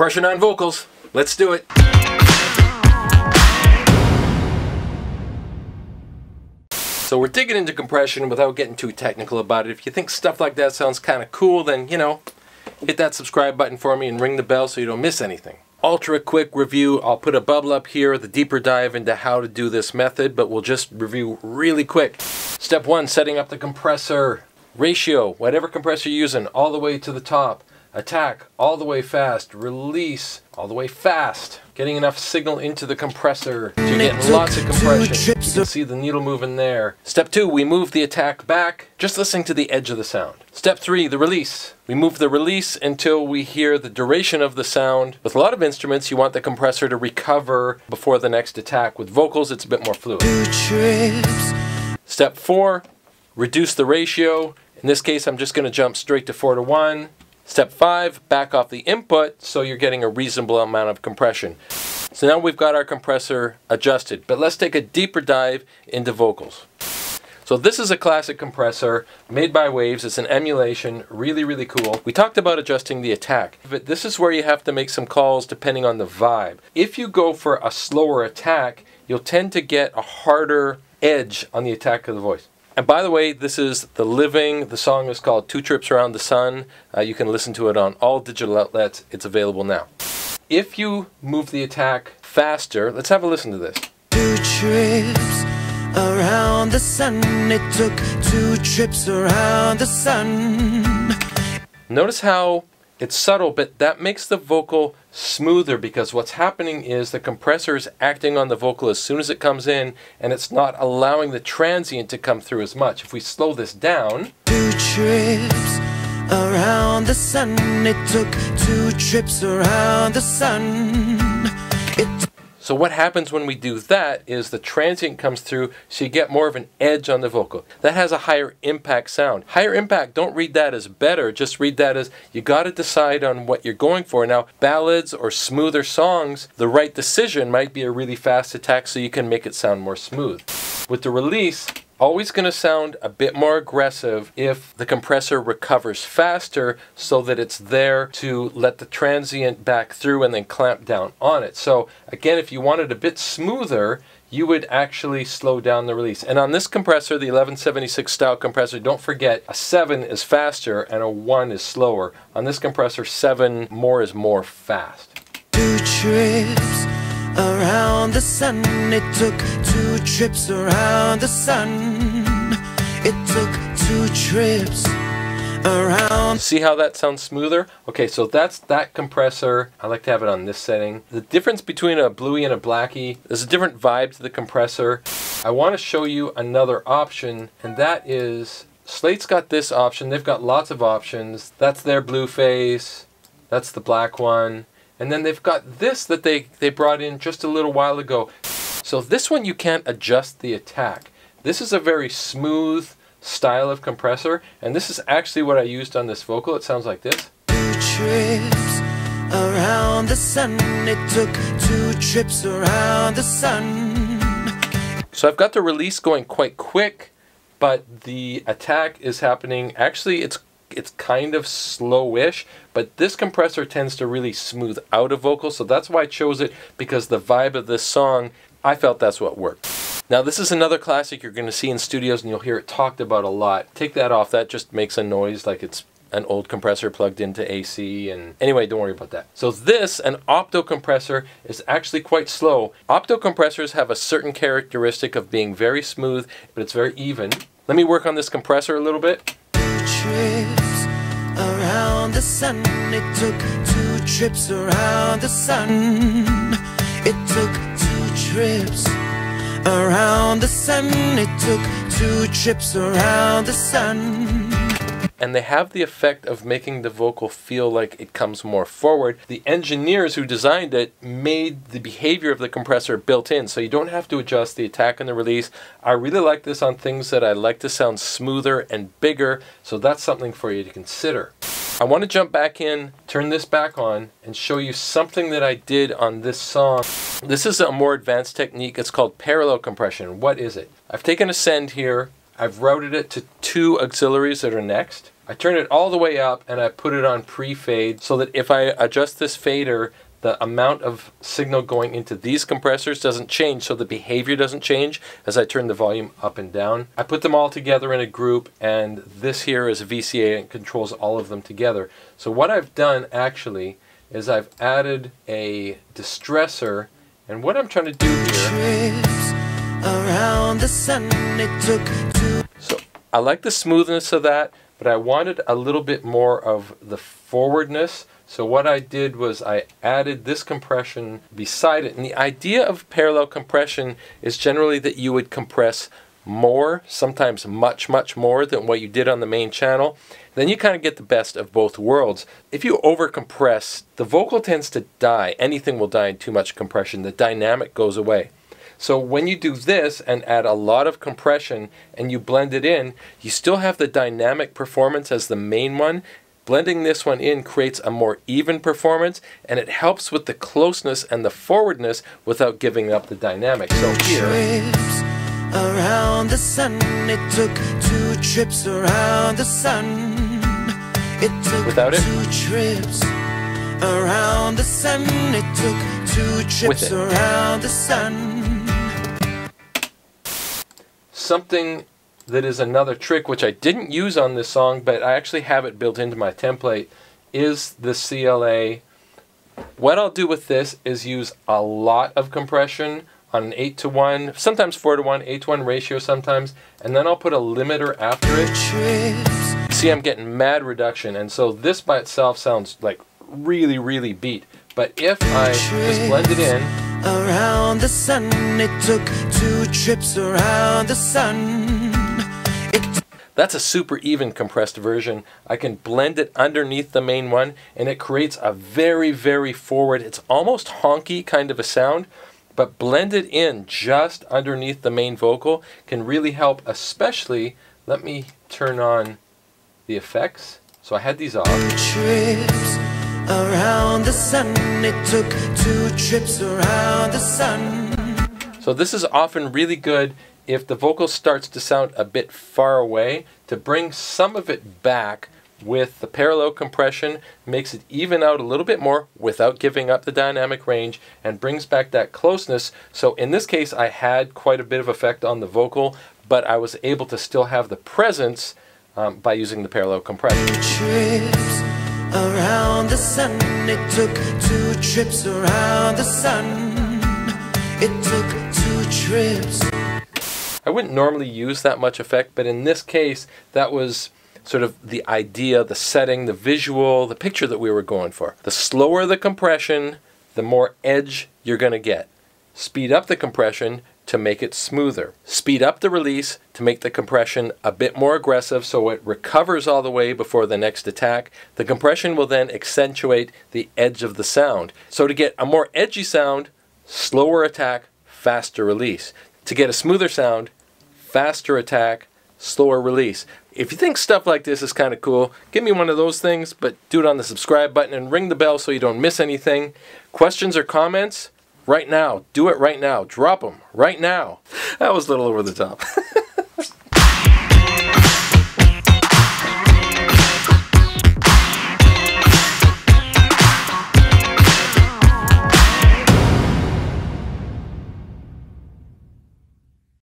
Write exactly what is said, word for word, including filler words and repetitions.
Compression on vocals. Let's do it. So we're digging into compression without getting too technical about it. If you think stuff like that sounds kind of cool, then, you know, hit that subscribe button for me and ring the bell so you don't miss anything. Ultra quick review. I'll put a bubble up here with a deeper dive into how to do this method, but we'll just review really quick. Step one, setting up the compressor. Ratio, whatever compressor you're using, all the way to the top. Attack, all the way fast. Release, all the way fast. Getting enough signal into the compressor to get lots of compression. You can see the needle moving there. Step two, we move the attack back, just listening to the edge of the sound. Step three, the release. We move the release until we hear the duration of the sound. With a lot of instruments, you want the compressor to recover before the next attack. With vocals, it's a bit more fluid. Step four, reduce the ratio. In this case, I'm just going to jump straight to four to one. Step five, back off the input so you're getting a reasonable amount of compression. So now we've got our compressor adjusted, but let's take a deeper dive into vocals. So this is a classic compressor made by Waves. It's an emulation, really, really cool. We talked about adjusting the attack, but this is where you have to make some calls depending on the vibe. If you go for a slower attack, you'll tend to get a harder edge on the attack of the voice. And by the way, this is The Living. The song is called Two Trips Around the Sun. Uh, you can listen to it on all digital outlets. It's available now. If you move the attack faster, let's have a listen to this. Two trips around the sun. It took two trips around the sun. Notice how it's subtle, but that makes the vocal smoother, because what's happening is the compressor is acting on the vocal as soon as it comes in, and it's not allowing the transient to come through as much. If we slow this down, two trips around the sun. It took two trips around the sun. It so what happens when we do that is the transient comes through, so you get more of an edge on the vocal. That has a higher impact sound. Higher impact, don't read that as better, just read that as you got to decide on what you're going for. Now, ballads or smoother songs, the right decision might be a really fast attack so you can make it sound more smooth. With the release, always going to sound a bit more aggressive if the compressor recovers faster, so that it's there to let the transient back through and then clamp down on it. So again, if you want it a bit smoother, you would actually slow down the release. And on this compressor, the eleven seventy-six style compressor, don't forget, a seven is faster and a one is slower. On this compressor, seven more is more fast. Two trips around the sun. It took two trips around the sun. It took two trips around. See how that sounds smoother? Okay, so that's that compressor. I like to have it on this setting. The difference between a bluey and a blackie, there's a different vibe to the compressor. I want to show you another option, and that is, Slate's got this option. They've got lots of options. That's their blue phase. That's the black one. And then they've got this that they, they brought in just a little while ago. So this one you can't adjust the attack. This is a very smooth style of compressor, and this is actually what I used on this vocal. It sounds like this. Two trips around the sun. It took two trips around the sun. So I've got the release going quite quick, but the attack is happening, actually it's It's kind of slowish, but this compressor tends to really smooth out a vocal, so that's why I chose it, because the vibe of this song, I felt that's what worked. Now this is another classic you're going to see in studios, and you'll hear it talked about a lot. Take that off, that just makes a noise like it's an old compressor plugged into A C, and anyway, don't worry about that. So this, an opto compressor, is actually quite slow. Opto compressors have a certain characteristic of being very smooth, but it's very even. Let me work on this compressor a little bit. Around the sun, it took two trips around the sun. It took two trips around the sun. It took two trips around the sun. And they have the effect of making the vocal feel like it comes more forward. The engineers who designed it made the behavior of the compressor built in, so you don't have to adjust the attack and the release. I really like this on things that I like to sound smoother and bigger, so that's something for you to consider. I want to jump back in, turn this back on, and show you something that I did on this song. This is a more advanced technique. It's called parallel compression. What is it? I've taken a send here. I've routed it to two auxiliaries that are next. I turn it all the way up and I put it on pre-fade so that if I adjust this fader, the amount of signal going into these compressors doesn't change, so the behavior doesn't change as I turn the volume up and down. I put them all together in a group, and this here is a V C A and controls all of them together. So what I've done actually is I've added a distressor, and what I'm trying to do here... Around the sun it took two. So I like the smoothness of that, but I wanted a little bit more of the forwardness. So what I did was I added this compression beside it. And the idea of parallel compression is generally that you would compress more, sometimes much, much more than what you did on the main channel. Then you kind of get the best of both worlds. If you overcompress, the vocal tends to die. Anything will die in too much compression. The dynamic goes away. So when you do this and add a lot of compression and you blend it in, you still have the dynamic performance as the main one. Blending this one in creates a more even performance, and it helps with the closeness and the forwardness without giving up the dynamic. So here, around the sun, it took two trips around the sun. It took without it, two trips around the sun. It took two trips around the sun. Something that is another trick which I didn't use on this song, but I actually have it built into my template, is the C L A. What I'll do with this is use a lot of compression on an eight to one, sometimes four to one, eight to one ratio sometimes, and then I'll put a limiter after it. See, I'm getting mad reduction, and so this by itself sounds like really, really beat. But if I just blend it in... Around the sun, it took two trips around the sun. That's a super even compressed version. I can blend it underneath the main one, and it creates a very, very forward, it's almost honky kind of a sound, but blended in just underneath the main vocal can really help, especially, let me turn on the effects. So I had these off. Two trips around the sun, it took two trips around the sun. So this is often really good if the vocal starts to sound a bit far away, to bring some of it back with the parallel compression, makes it even out a little bit more without giving up the dynamic range, and brings back that closeness. So in this case, I had quite a bit of effect on the vocal, but I was able to still have the presence um, by using the parallel compression. Trips around the sun, it took two trips around the sun. It took two trips. I wouldn't normally use that much effect, but in this case, that was sort of the idea, the setting, the visual, the picture that we were going for. The slower the compression, the more edge you're going to get. Speed up the compression to make it smoother. Speed up the release to make the compression a bit more aggressive so it recovers all the way before the next attack. The compression will then accentuate the edge of the sound. So to get a more edgy sound, slower attack, faster release. To get a smoother sound, faster attack, slower release. If you think stuff like this is kind of cool, give me one of those things, but do it on the subscribe button and ring the bell so you don't miss anything. Questions or comments? Right now. Do it right now. Drop them right now. That was a little over the top.